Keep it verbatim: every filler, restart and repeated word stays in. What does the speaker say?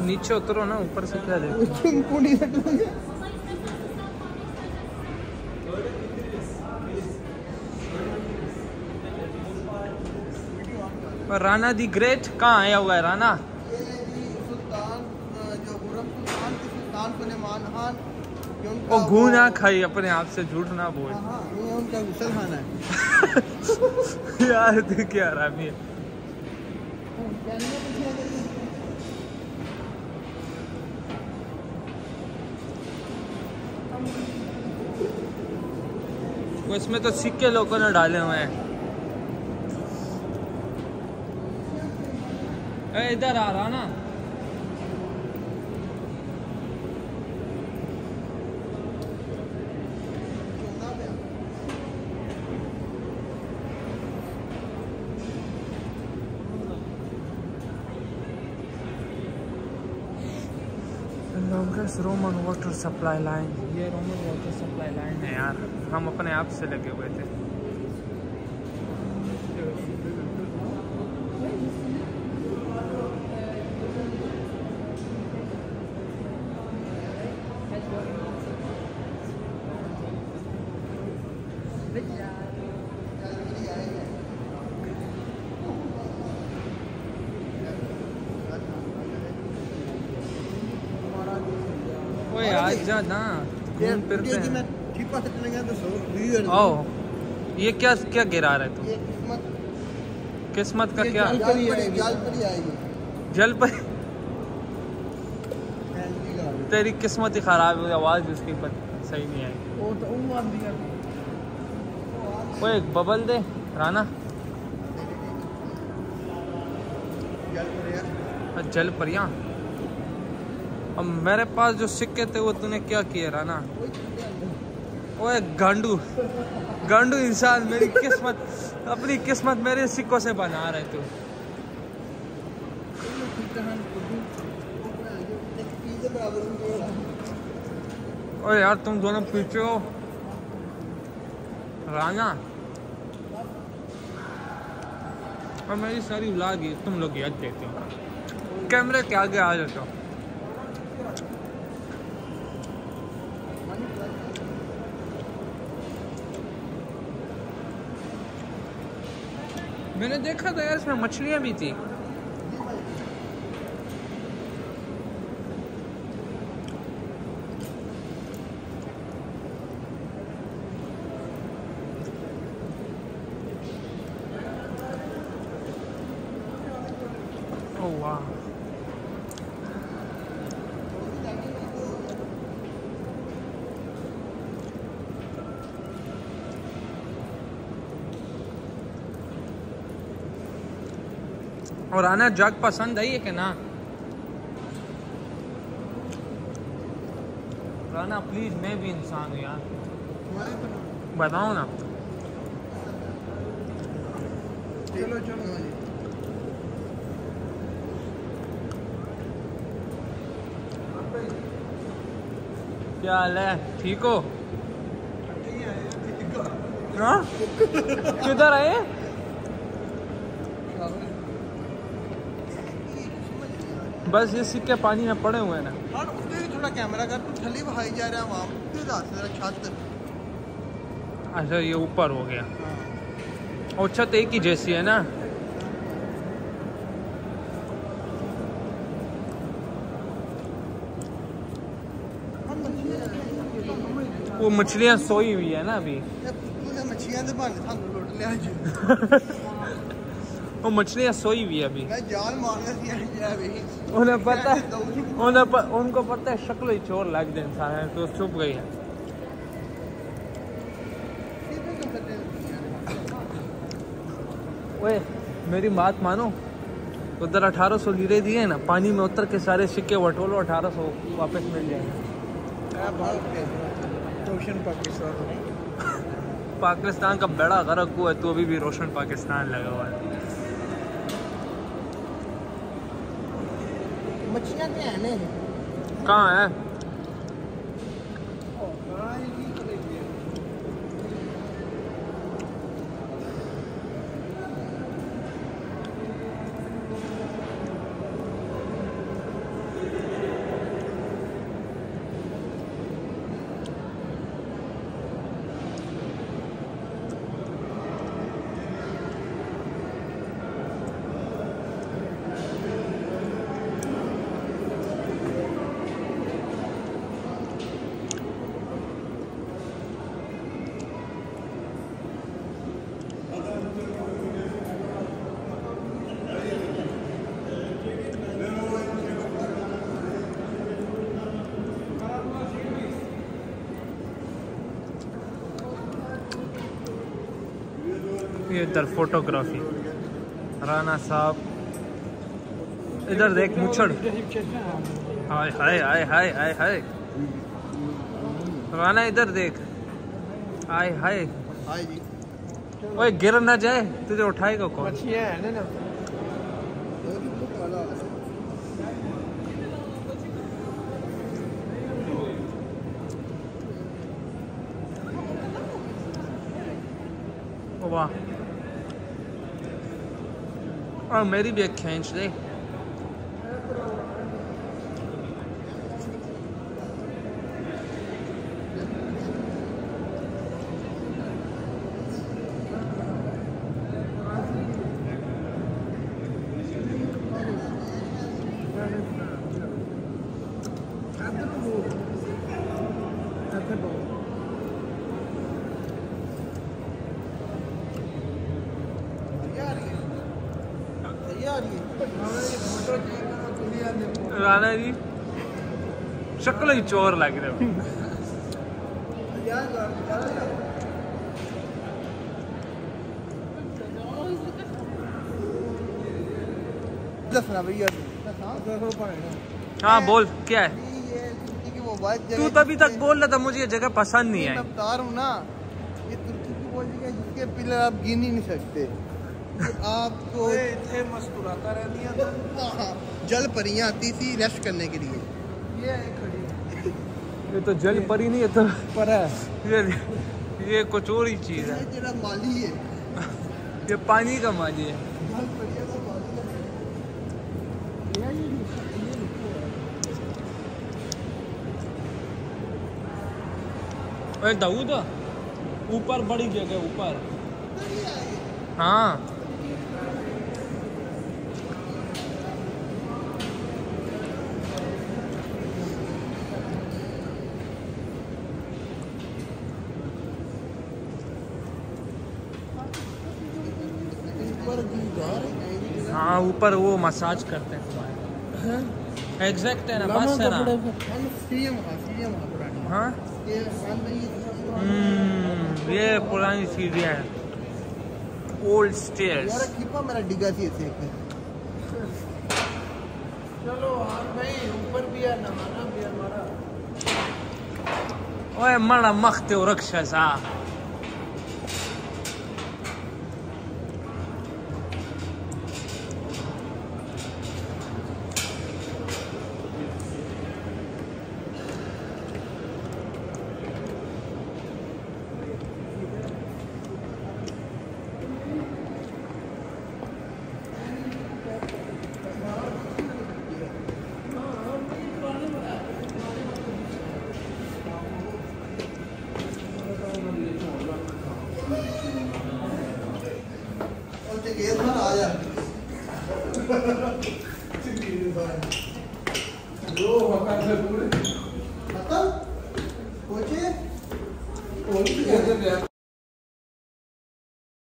नीचे उतरो ना, ऊपर से क्या देखो। और राणा दी ग्रेट कहाँ आया हुआ है? राणा वो घू ना खाई अपने आप से, झूठ ना बोल। हाँ, उनका गुसल खाना है। यार तू क्या आरामी है। वो इसमें तो सिक्के लोगों ने डाले हुए हैं। इधर आ रहा ना, रोमन वाटर सप्लाई लाइन, ये रोमन वाटर सप्लाई लाइन है यार। हम अपने आप से लगे हुए थे। ना मैं ठीक पास चले गया तो आओ। ये क्या क्या गिरा रहा है तू? किस्मत, किस्मत का क्या? जल पर तेरी किस्मत ही खराब है। आवाज उसकी सही नहीं आई। वो एक बबल दे राना। जल परियां। अब मेरे पास जो सिक्के थे वो तूने क्या किया राना? ओए गांडू गांडू इंसान, मेरी किस्मत अपनी किस्मत मेरे सिक्कों से बना रहे तू। ओए यार तुम दोनों पीछे हो। राना और मेरी सारी उलाग तुम लोग याद देते हो, कैमरे के आगे आ जाते हो। मैंने देखा था यार इसमें मछलियां भी थी। ओह वाह, और आना जग पसंद आई है कि ना? राना प्लीज, मैं भी इंसान हूँ यार, बताओ ना। चलो चलो क्या हाल है, ठीक हो? किधर आए? बस ये सिक्के पानी में पड़े हुए हैं ना। और उसमें भी थोड़ा कैमरा कर, थली बहाई जा रहा है वहाँ पे छत तक। अच्छा ये ऊपर हो गया और छत एक ही जैसी है ना। वो मछलियाँ सोई हुई है ना अभी। वो मछलियाँ सोई हुई है अभी। मैं जाल मारना, उन्हें पता है, उन्हें प, उनको पता है शक्ल ही चोर लग जाए इंसान है तो चुप गई है। ओए मेरी बात मानो, उधर अठारह सौ लीरे दिए ना, पानी में उतर के सारे सिक्के वटोलो, अठारह सौ वापस मिल जाएंगे। पाकिस्तान का बड़ा गरक हुआ है तो अभी भी रोशन पाकिस्तान लगा हुआ है। मछलियाँ कहाँ है? फोटोग्राफी, इधर फोटोग्राफी। राना साहब इधर देख मुछड़, हाय हाय हाय हाय हाय हाय। राना इधर देख, हाय हाय हाय जी। ओए गिर ना जाए, तुझे उठाएगा कौन? अच्छी है ना ना। वाह, और मेरी भी एक खींच दे। राणा जी शक्ल ही चोर लग रहे हो। हाँ बोल क्या है, तू तभी तक बोल रहा था मुझे ये जगह पसंद नहीं है। हूँ ना ये तुर्की की वो जगह जिसके पिलर आप गिन ही नहीं सकते। आपको इतने मस्कुराता रहती है तो जल परियां आती थी रेस्ट करने के लिए। ये खड़ी ये तो जल परी नहीं है तो पर है। ये कुछ और ही चीज है, ये माली है, ये पानी का माली है। अरे दाऊद ऊपर बड़ी जगह ऊपर। हाँ हाँ ऊपर वो मसाज करते हैं। एग्जैक्ट है ना, बस है ना। हाँ ये पुरानी सीढ़ियाँ हैं, ओल्ड स्टेयर्स। चलो भाई ऊपर भी है, नहाना भी है हमारा। ओए मरा मखते हो रक्षस।